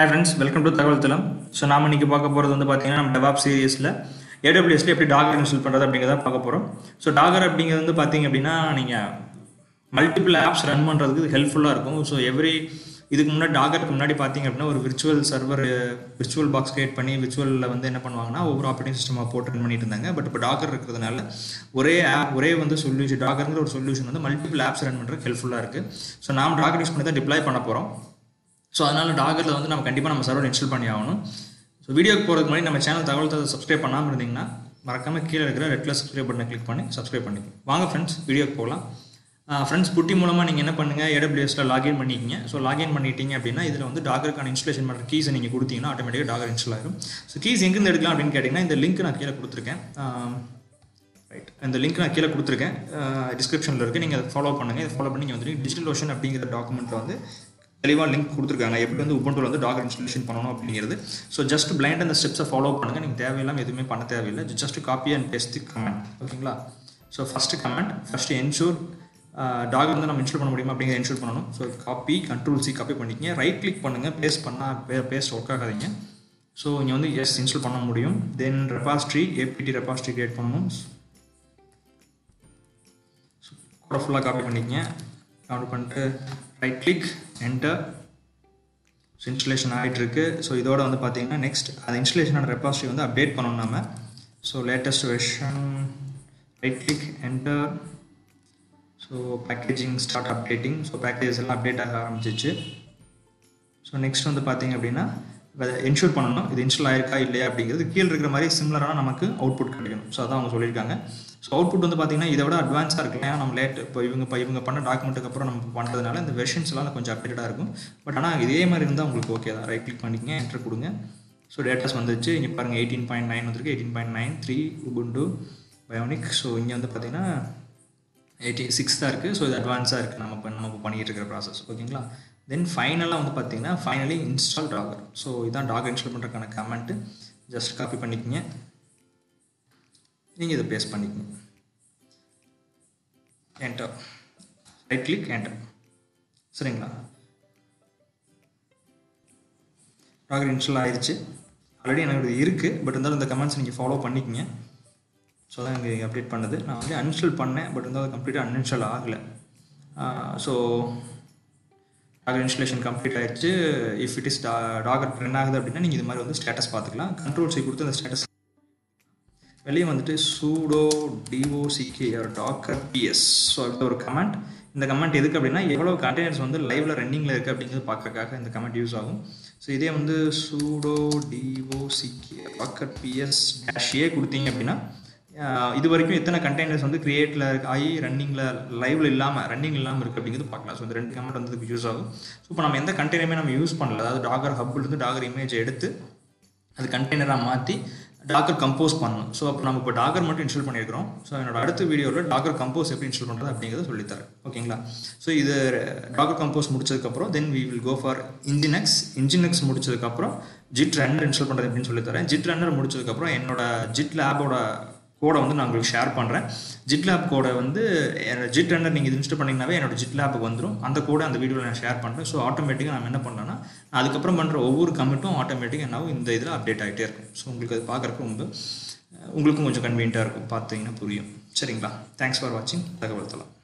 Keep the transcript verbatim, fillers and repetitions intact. Hi friends, welcome to Thagaval Thalam. So நாம இன்னைக்கு பார்க்க போறது வந்து பாத்தீங்கன்னா நம்ம DevOps சீரிஸ்ல A W S ல எப்படி Docker install பண்றது அப்படிங்கறத பார்க்க போறோம். So Docker அப்படிங்கிறது வந்து பாத்தீங்க அப்படின்னா நீங்க மல்டிபிள் apps ரன் பண்றதுக்கு ஹெல்ப்ஃபுல்லா இருக்கும். So every இதுக்கு முன்னாடி டாகருக்கு முன்னாடி பாத்தீங்க அப்படின்னா ஒரு virtual server virtual box create பண்ணி virtualல வந்து என்ன பண்ணுவாங்கன்னா ஒவ்வொரு ஆபரேட்டிங் சிஸ்டமா போட்டு ரன் பண்ணிட்டு இருந்தாங்க. பட் இப்ப Docker இருக்குதுனால ஒரே ஒரே வந்து சொல்யூஷன் Dockerங்கிற ஒரு சொல்யூஷன் வந்து மல்டிபிள் apps ரன் பண்றதுக்கு ஹெல்ப்ஃபுல்லா இருக்கு. So நாம Docker யூஸ் பண்ணி தான் deploy பண்ண போறோம். So அதனால டாகர்ல வந்து நம்ம கண்டிப்பா நம்ம சர்வர் இன்ஸ்டால் பண்ணி ஆகணும். ஸோ வீடியோக்கு போறதுக்கு முன்னாடி நம்ம சேனல் தகவல் தகவல் சப்ஸ்கிரைப் பண்ணாமல் இருந்தீங்கன்னா மறக்காம கீழே இருக்கிற ரெட் கலர் சப்ஸ்கிரைப் பட்டனை கிளிக் பண்ணி சப்ஸ்கிரைப் பண்ணிக்கோங்க. வாங்க ஃப்ரெண்ட்ஸ் வீடியோக்கு போகலாம். ஃப்ரெண்ட்ஸ் புட்டி மூலமா நீங்க என்ன பண்ணுங்க ஏடபிள்யூஎஸ்ல லாகின் பண்ணிக்கிங்க. ஸோ லாகின் பண்ணிட்டீங்க அப்படின்னா இதுல வந்து டாகருக்கான இன்ஸ்டாலேஷன் பண்ணுற கீஸை நீங்க கொடுத்தீங்கன்னா ஆட்டோமேட்டிக்காக டாகர் இன்ஸ்டால் ஆகும். ஸோ கீஸ் எங்கிருந்து எடுக்கலாம் அப்படின்னு கேட்டீங்கன்னா இந்த லிங்க் நான் கீழே கொடுத்துருக்கேன். ரைட், இந்த லிங்க் நான் கீழே கொடுத்துருக்கேன் டிஸ்கிரிப்ஷன்ல இருக்கு. நீங்க அதை ஃபாலோ பண்ணுங்க. இதை ஃபாலோ பண்ணி நீங்க வந்து DigitalOcean அப்படிங்கிற டாக்குமெண்ட்ல வந்து தெளிவா லிங்க் கொடுத்துருக்காங்க எப்படி வந்து உபுண்டுல வந்து டாகர் இன்ஸ்டாலேஷன் பண்ணணும் அப்படிங்கிறது. ஸோ ஜஸ்ட் பிளைண்ட் அந்த ஸ்டெப்ஸை ஃபாலோ பண்ணுங்க. நீங்க தேவையில்லாம எதுவுமே பண்ண தேவையில்லை. Just copy and paste command, ஓகேங்களா? So first command first ensure Docker வந்து நம்ம இன்ஸ்டால் பண்ண முடியுமா அப்படிங்கிறத என்ஷூர் பண்ணணும். So copy control C copy பண்ணிக்கிங்க. ரைட் கிளிக் பண்ணுங்க. பேஸ்ட் பண்ணால் பேஸ்ட் ஒர்க் ஆகாதீங்க. ஸோ இங்கே வந்து எஸ் இன்ஸ்டால் பண்ண முடியும். தென் ரெபாஸ்ட்ரி ஏபிடி ரெபாஸ்ட்ரி கிரியேட் பண்ணணும். கூட ஃபுல்லாக காப்பி பண்ணிக்கிங்க. காப்பி பண்ணிட்டு right click enter. So installation ஆகிட்டு இருக்கு. ஸோ இதோட வந்து பார்த்தீங்கன்னா நெக்ஸ்ட் அது இன்ஸ்டலேஷனோட ரெபாஸ்ட்ரி வந்து அப்டேட் பண்ணணும் நம்ம. So latest version right click enter. So packaging start updating. So packages எல்லாம் அப்டேட் ஆக ஆரம்பிச்சிச்சு. ஸோ நெக்ஸ்ட் வந்து பார்த்தீங்க அப்படின்னா என்ஷூர் பண்ணணும் இது இன்ஸ்டால் ஆயிருக்கா இல்லையா அப்படிங்கிறது. கீழே இருக்கிற மாதிரி சிமிலரான நமக்கு அவுட்புட் கிடைக்கணும். ஸோ அதான் அவங்க சொல்லியிருக்காங்க. ஸோ அவுட்புட் வந்து பார்த்தீங்கன்னா இதை விட அட்வான்ஸாக இருக்குல்ல. நம்ம லேட் இப்போ இவங்க இப்போ இவங்க பண்ண டாக்குமெண்ட்டுக்கு அப்புறம் நம்ம பண்ணுறதுனால இந்த வெர்ஷன்ஸ் எல்லாம் கொஞ்சம் அப்டேட்டடாக இருக்கும். பட் ஆனால் இதே மாதிரி இருந்தால் உங்களுக்கு ஓகே தான். ரைட் கிளிக் பண்ணிக்கங்க. என்டர் கொடுங்க. ஸோ டேட்டாஸ் வந்துச்சு. இங்கே பாருங்கள் எயிட்டீன் பாயிண்ட் நைன் வந்துருக்கு. Eighteen point nine three Ubuntu Bionic. ஸோ இங்கே வந்து பார்த்தீங்கன்னா எயிட்டி சிக்ஸ் தான் இருக்குது. ஸோ இது அட்வான்ஸாக இருக்குது நம்ம இப்போ நம்ம பண்ணிகிட்டு இருக்கிற ப்ராசஸ், ஓகேங்களா? தென் ஃபைனலாக வந்து பார்த்தீங்கன்னா ஃபைனலி இன்ஸ்டால் டாகர். ஸோ இதான் டாகர் இன்ஸ்டால் பண்ணுறதுக்கான கமெண்ட்டு. ஜஸ்ட் காப்பி பண்ணிக்கிங்க. நீங்கள் இதை பேஸ்ட் பண்ணிக்கங்க. Enter right click enter. சரிங்களா? டாகர் இன்ஸ்டால் ஆயிடுச்சு. ஆல்ரெடி எனக்கு இருக்குது. பட் இருந்தாலும் இந்த கமெண்ட்ஸ் நீங்கள் ஃபாலோ பண்ணிக்கங்க. ஸோ அதான் இங்கே அப்டேட் பண்ணது. நான் வந்து அன்இன்ஸ்டால் பண்ணேன். பட் இருந்தாலும் கம்ப்ளீட்டாக அன்இன்ஸ்டால் ஆகலை. ஸோ டாகர் இன்ஸ்டாலேஷன் கம்ப்ளீட் ஆகிடுச்சு. இஃப் இட் இஸ் டாகர் ரன் ஆகுது அப்படின்னா நீங்கள் இது மாதிரி வந்து ஸ்டேட்டஸ் பார்த்துக்கலாம். கண்ட்ரோல் சி கொடுத்து அந்த ஸ்டேட்டஸ் வெளியே வந்துட்டு sudo DOCKR Docker PS. So அடுத்த ஒரு கமெண்ட். இந்த கமெண்ட் எதுக்கு அப்படின்னா எவ்வளோ கண்டெய்னர்ஸ் வந்து லைவ்ல ரன்னிங்கில் இருக்குது அப்படிங்கிறது பார்க்கறதுக்காக இந்த கமெண்ட் யூஸ் ஆகும். ஸோ இதே வந்து sudo DOCK Docker PS dash A கொடுத்தீங்க அப்படின்னா இது வரைக்கும் எத்தனை கண்டெய்னர்ஸ் வந்து கிரியேட்டில் ஆகி ரன்னிங்கில் லைவில் இல்லாமல் ரன்னிங் இல்லாமல் இருக்குது அப்படிங்கிறது பார்க்கலாம். ஸோ இந்த ரெண்டு கமெண்ட் வந்து யூஸ் ஆகும். ஸோ இப்போ நம்ம எந்த கண்டெய்னருமே நம்ம யூஸ் பண்ணல. அதாவது டாகர் ஹப்லேருந்து டாகர் இமேஜை எடுத்து அது கண்டெய்னராக மாற்றி டாகர் கம்போஸ் பண்ணணும். ஸோ அப்போ நம்ம இப்போ டாகர் மட்டும் இன்ஸ்டால் பண்ணியிருக்கிறோம். ஸோ என்னோட அடுத்த வீடியோவில் டாகர் கம்போஸ் எப்படி இன்ஸ்டால் பண்ணுறது அப்படிங்கிறத சொல்லித்தரேன், ஓகேங்களா? ஸோ இது டாகர் கம்போஸ் முடிச்சதுக்கப்புறம் then we will go for Nginx. Nginx முடிச்சதுக்கப்புறம் ஜிட் ரன்னர் இன்ஸ்டால் பண்ணுறது அப்படின்னு சொல்லித்தரேன். ஜிட் ரன்னர் முடிச்சதுக்கப்புறம் என்னோட ஜிட் லேபோட கோடை வந்து நான் உங்களுக்கு ஷேர் பண்ணுறேன். GitLab கோடை வந்து என்னோட ஜிட் ரன்னர் நீங்கள் இது இன்ஸ்டால் பண்ணிங்கனாவே என்னோட GitLabக்கு வந்துடும். அந்த கோடை அந்த வீடியோவில் நான் ஷேர் பண்ணுறேன். ஸோ ஆட்டோமேட்டிக்காக நம்ம என்ன பண்ணோன்னா அதுக்கப்புறம் பண்ணுற ஒவ்வொரு கமிட்டும் ஆட்டோமேட்டிக்காக என்னாவும் இந்த இதில் அப்டேட் ஆகிட்டே இருக்கும். ஸோ உங்களுக்கு அது பார்க்குறக்கு ரொம்ப உங்களுக்கும் கொஞ்சம் கன்வீனியன்ட்டாக இருக்கும். பார்த்தீங்கன்னா புரியும். சரிங்களா? தேங்க்ஸ் ஃபார் வாட்சிங். தகவல் தரலாம்.